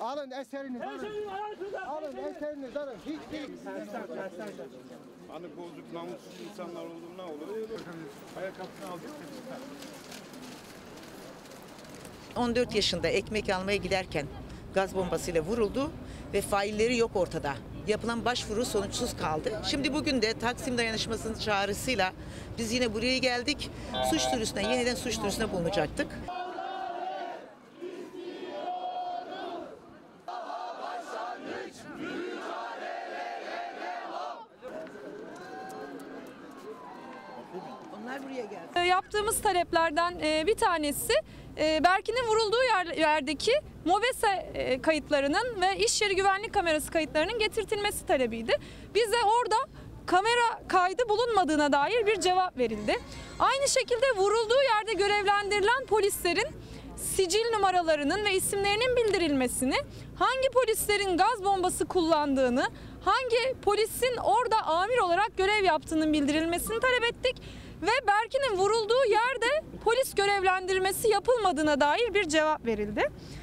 Alın eseriniz, alın eseriniz, alın. Hiç. Anı bozuk, namussuz insanlar olduğuna olur. Ayakkabısını aldık. 14 yaşında ekmek almaya giderken gaz bombasıyla vuruldu ve failleri yok ortada. Yapılan başvuru sonuçsuz kaldı. Şimdi bugün de Taksim Dayanışması'nın çağrısıyla biz yine buraya geldik. Yeniden suç duyurusuna bulunacaktık. Onlar buraya geldi. Yaptığımız taleplerden bir tanesi Berkin'in vurulduğu yerdeki MOBESE kayıtlarının ve iş yeri güvenlik kamerası kayıtlarının getirtilmesi talebiydi. Bize orada kamera kaydı bulunmadığına dair bir cevap verildi. Aynı şekilde vurulduğu yerde görevlendirilen polislerin sicil numaralarının ve isimlerinin bildirilmesini, hangi polislerin gaz bombası kullandığını, hangi polisin orada amir olarak görev yaptığının bildirilmesini talep ettik ve Berkin'in vurulduğu yerde polis görevlendirmesi yapılmadığına dair bir cevap verildi.